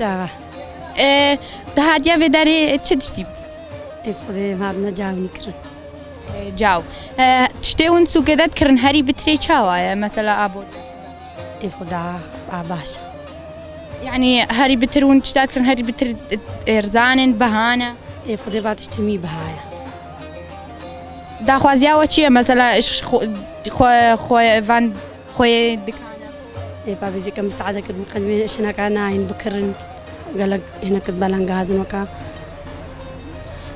جاوا. تهاديا وداري تشدشتي. إفرضي ما بدنا جاو نكرر. جاو. تشتون سو كذا تكرن هري بتري شاوا مثلا أبو. إفرضا أباش. يعني هري بترون تشتات كرن هري بتر إرزان بهانة. إفرضي بعد تشتمي بهايا. داخوازيا وشيء مثلا إيش خو فان خوي دكانة. إيه بابي زي كم ساعة كده مقدمين إيش هناك أنا عين بكرن قالك هناك بالانجاز وكا.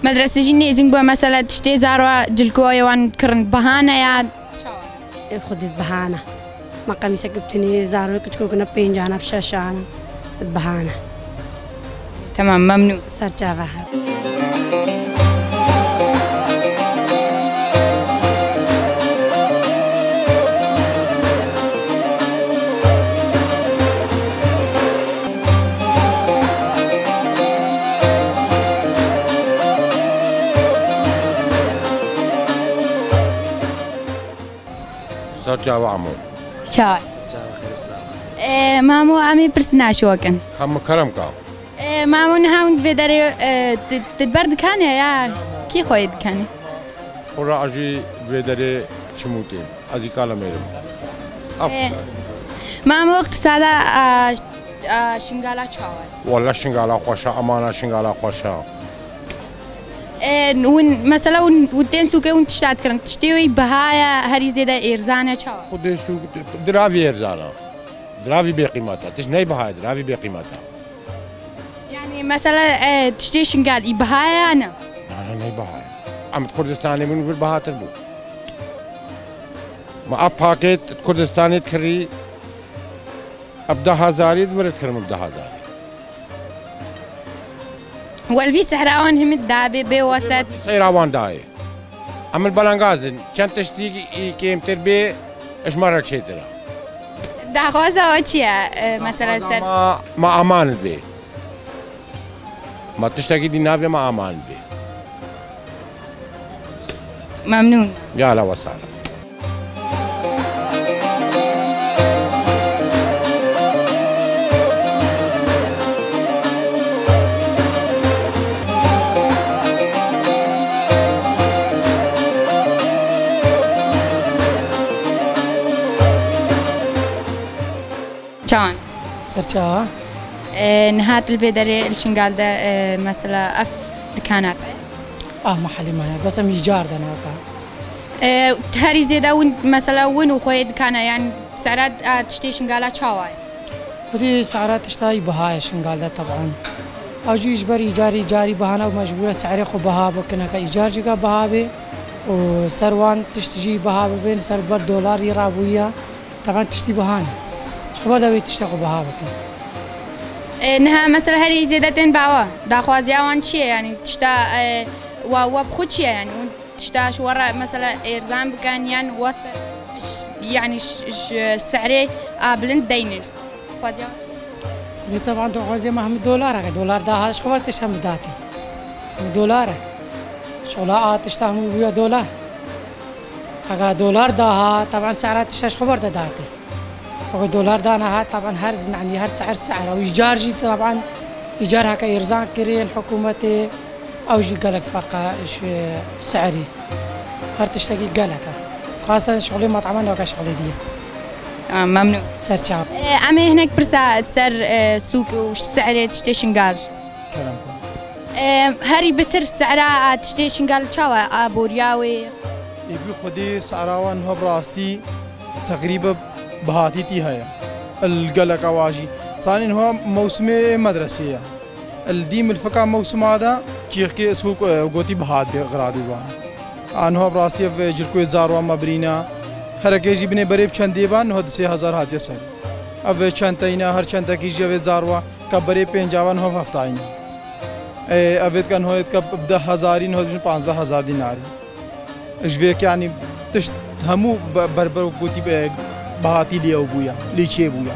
مدرسة جيني زينبوا مثلا تشتي زاروا جلكوي وان كرن بهانة يا. إيه خدت بهانة. ما قام يسكبتني زاروا كتكون كنا بين جانا بشاشانا بهانة. تمام ممنوع. صار جابها. جاوا عمو شاء جاوا خير اسلام مامو امي برسنا شوكن هم كرمكا مامو نهاوند بدري تدبرد كان يا كي خويد كان خورا اجي بدري تشموتي ادي كلام مامو اقتصاد شنغالا شاور والله شنغالا خوشا امانه شنغالا خوشا ون مثلا ودين سوقي ونتشتات كرن تشتوي بهايا هري زيدا إرزانة شو؟ خدي سوق درافي إرزانة درافي بقيمتها تشناي بهاي درافي بقيمتها يعني مثلا تشتي شنقال إبهايا أنا أنا إبهايا عم كردستاني من في البها تربو ما أبحاكت كردستاني تكري أبدا هزاري دورت كرم أبدا هزاري والبي سحراوان هم الدابي بوسط سحراوان داي عمل بالانغازن كان تشتي كيمتر بي اش مره تشيترا داخوازا وتشيا مثلا ما امان دي ما تشتكي دي نافي ما امان دي ممنون يا لا وسهلا شان سرچا نهات البدري الشنقال ده مثلا اف دكانات محلي ما بس ميجار ده نافع هري زيدا مثلا وين وخوي دكانه يعني سعرات تشتي شنقالات شاواي ودي سعرات تشتاي بهاي شنقال ده طبعا اجي يجبر ايجاري جاري بهانه ومجبوره سعري خو بها وكنا كايجار جيكا بهابي وسروان تشتجي بها بين سربر دولار يرابويه طبعا تشتي بهانه خبر داری تشتاق به هوا که نه مثلا هری زیادتن باور دخوازیان چیه یعنی تشتا و بخود چیه یعنی اون تشتاش ور مثلا ارزان بکن یعنی وس یعنی سعری بلند دینه دخوازیان چیه طبعا دخوازی مهم دلاره که دلار داشت خبر تشم داده دلاره شغلات تشتا هم ویا دلار اگه دلار داشت طبعا سعرات تشتاش خبر داده ودولار دانا هات طبعا هر يعني هر سعر او ايجار جي طبعا ايجارها كيرزان كري الحكومه او جي قالك فقا سعري هر تشتكي قالك خاصه شغلي مطعمنا وكا شغلي دي ممنوع سر شعب امي هناك برسا تسر سوق وش سعر تشتي شنقال كلام هري بتر سعر تشتي شنقال تشاوا بورياوي يبي خدي سعراوان هو براستي تقريبا بهاتيتي هيا القلق واجي ثاني هو موسم مدرسية الديم الفكا موسم هذا كيخكي اسوق قوتي بهات غرادي بان ان هو براستي في جلكو زاروا مبرينا حركه جي بني بريب چنديبان هو 10000 هاتي سر او چنتينا هر چنتا كي جي زاروا كبري 55 هو هفتاين اي اوت كان هو كب 10000 هو 15000 دينار اجويك يعني تشت همو بربر قوتي بهاتی لیو بویا لیچه بویا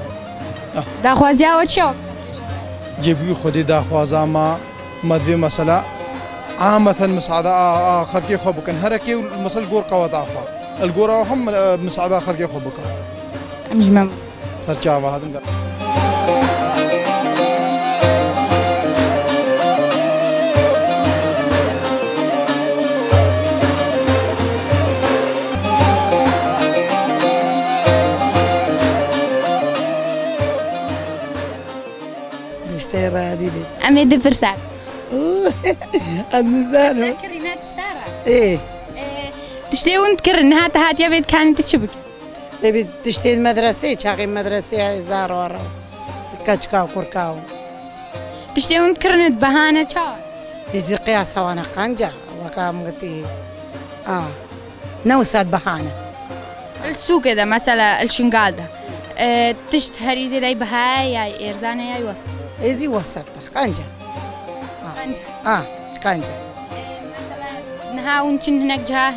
دخوازی ها چیو؟ جبیو خودی دخوازا ما مدوی مسئله عامتا مساعده خلقی خوب بکن هرکی مسئله گور قوات آخوا الگور هم مساعده خلقی خوب بکن امجمم سرچاوه هادن نشترى ديلي عم يدي برسال النزانه تكرينا تشترى ايه تشتي ونتكر انها هات يا بيت كانت تشبك لبي تشتي المدرسه تشاغي مدرسه زارورا كاتشكا كوركاو تشتي ونتكرنت بهانه تشا يزي قياسه وانا قنجه وكام قلتي نوسات بهانه السوق ده مثلا الشنقال ده تشتهري زي بهاي يا ارزانه يا يوسف ايزي وسط قنجه قنجه مثلا نهاون تشن هناك جهه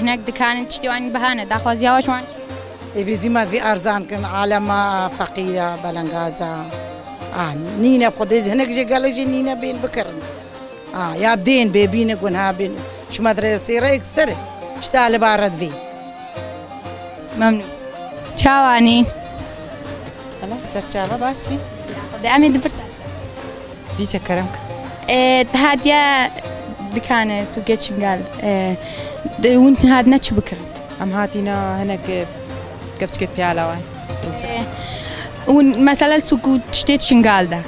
هناك دكان تشتي وان بهانه داخل زياوش وان بيزي ما في ارزان كان عالم فقيره بلنغازا نينا بقدج هناك جي قال لي نينا بين بكرن يا بدين بيبينك ونهابين شو ما ادري يصير يكسر اشتغل بارد فيه ممنون شاواني الله صرت على باشي بدي اعمل دبرساس فيك كرمك هاديه دكانه سوقيت شنقال وانت هادنا تشبكر ام هاتينا هناك كبتكت بيالا وين ومثلا سوق تشتيت شنقال ده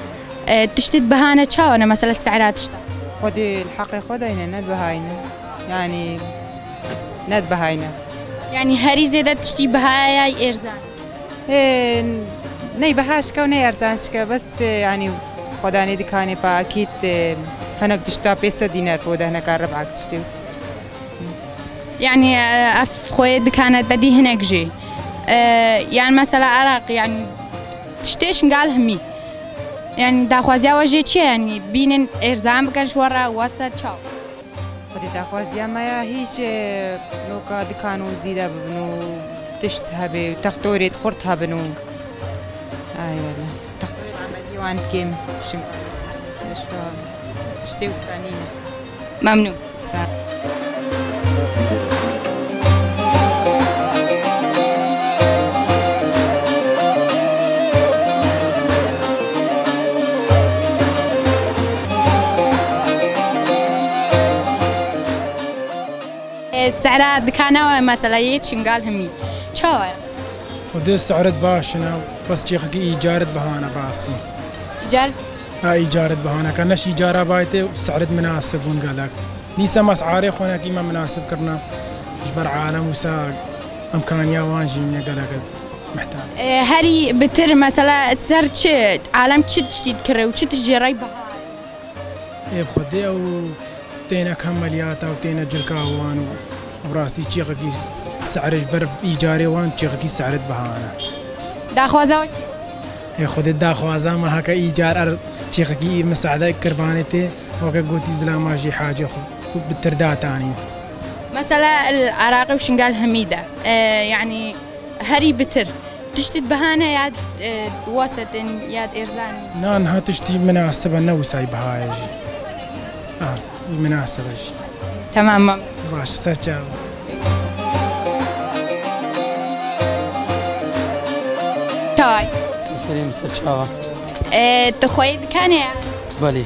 تشتيت بهانه شاونا مثلا السعرات تشتغل ودي الحقيقه دينا ند بهاينا يعني ند بهاينا يعني هري زيادة تشتي بهاي إرزان إيه ني بهاشكا وني إرزانشكا بس يعني خداني دكاني باكيت هناك تشتا بيسة دينار فوده هناك ربعك تشتيوس يعني أف خوي دكانة ددي هناك جي يعني مثلا أراق يعني تشتيش نقال همي يعني داخوازيا وجيتش يعني بين إرزان بكرش ورا وسط شاو داخوازيا ما هيش نوكا دكانو زيدا بنو تشتها بي تختوري تخرطها بنو اي والله تختوري عملي وانت كيم شم تشتي وسانينا ممنون سعر دكانه مثلا يتشنقال همي شوية خذ سعرت باشنا بس جيخك إيجارت بهانا باستي إيجارت؟ إيجارت بهانا كانش إيجارة بايته سعرت مناسب ونقالك نيسا مسعاري خونك إما مناسب كرنا جبر عالم وساق أمكانيا وانجين يقالك محتاج هري بتر مثلا تسر تشد عالم تشد تشتيد كره وتشد تجيري بها خذ أو تينا كمالياتا وتينا جركاوان وبراستي تشيخكي سعر جبر ايجاري وان تشيخكي سعرت بهانا داخوازا وشي اي خود داخوازا ما هكا ايجار تشيخكي مساعده كربانتي وكا قوتي زلاما جي حاجه خو بالترداء ثاني مثلا العراقي وشنقال حميده يعني هري بتر تشتت بهانا ياد وسط ياد ارزان نان ها تشتي مناسبه نوساي بهاي مناسبة تمام باش سلام شاي سلام سلام تخويد كان يا بالي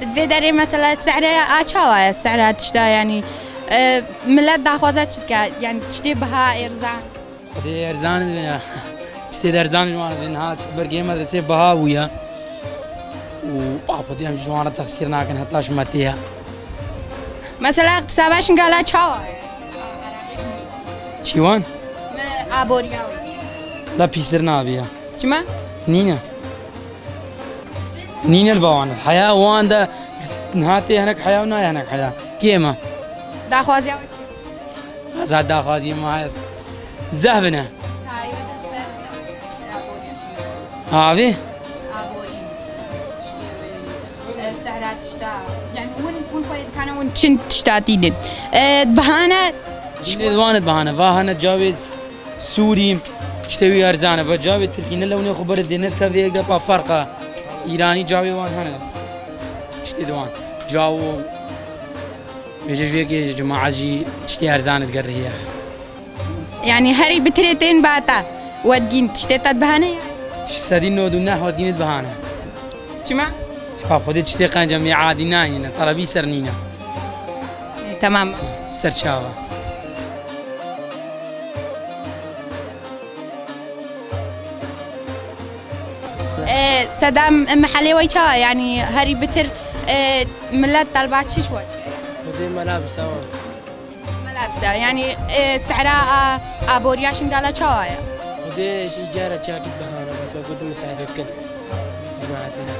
تتفيدري مثلا سعرها اشاوى سعرها تشتا يعني ملات داخوزات يعني تشتي بها ارزان خدي ارزان تشتي ارزان جوان بينها برقي مدرسة بها ويا وأبدي أم جوانا تخسير ناكن حتى شمتيها مثلا اقتصاباش نقالا شاوة شوان؟ ما أبورياوي لا بيسر نابيا شما؟ نينا الباوانا الحياة وان دا نهاتي هناك حياة وناي هناك حياة كيما؟ داخوازي أول شيء أزاد داخوازي ما هيس زهبنا هاي بتنسر أبوريا شما هاوي؟ سعرات تشتا يعني وين كان وين تشتا تيدن بهانه الوانت بهانه واهانه جاوز سوري تشتوي ارزانه بجاوي تركينا لوني خبر دينت كافي قبا فرقه ايراني جاوي وان هنا تشتي دوان جاو بيجي يجي جماعه جي تشتي ارزانه تقريها يعني هري بتريتين باتا ودين تشتي تبهانه يعني شسادين ودنا ودين بهانه تشما خودی چتی قنجمی عادی نینه طلبی سر نینه تمام سر چاوا سدام محلي ويشا يعني هري بتر ملات طلبات شوي بدي ملابسه ملابسه يعني سعرها ابورياش مداله شايا بدي ايجاره شاكت بهانه بس قلت مساعده كده جماعتنا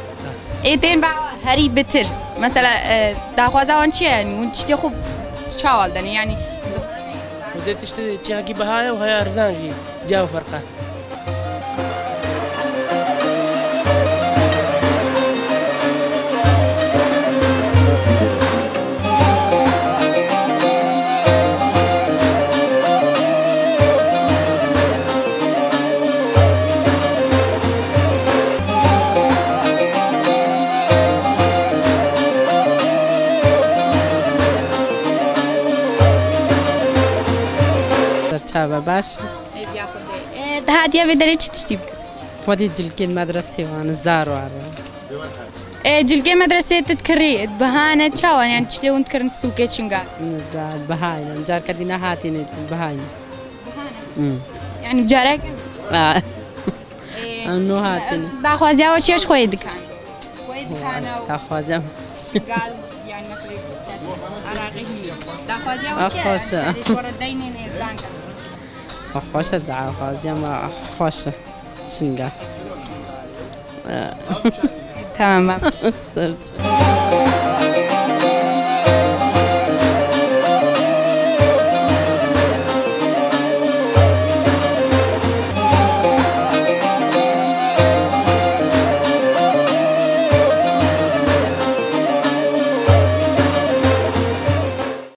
ايتين بقى هري بتر مثلا داخوازه وانشين وانتشتي خوب شاول دني يعني بدي تشتري شاكي بهاي وهي ارزان جي جاوا فرقه شابه باش بیا خودی دهاتیا به درچ تشتیب خودی جلگی مدرسه وان زار وار جلگی مدرسه تذکری بهانه چاوان یعنی چه دوند کردن سوکه چنگا زار بهاین جار کدی نه هاتی نه بهاین یعنی جاره آه نه هاتی دخوازی و چیش خواهید کن خواهید کن دخوازی گال یعنی مثلی عراقی دخوازی و چیش ورد دینی نه زنگ خوشه دعا خوازی ما خوشه شنگه تمام سرچ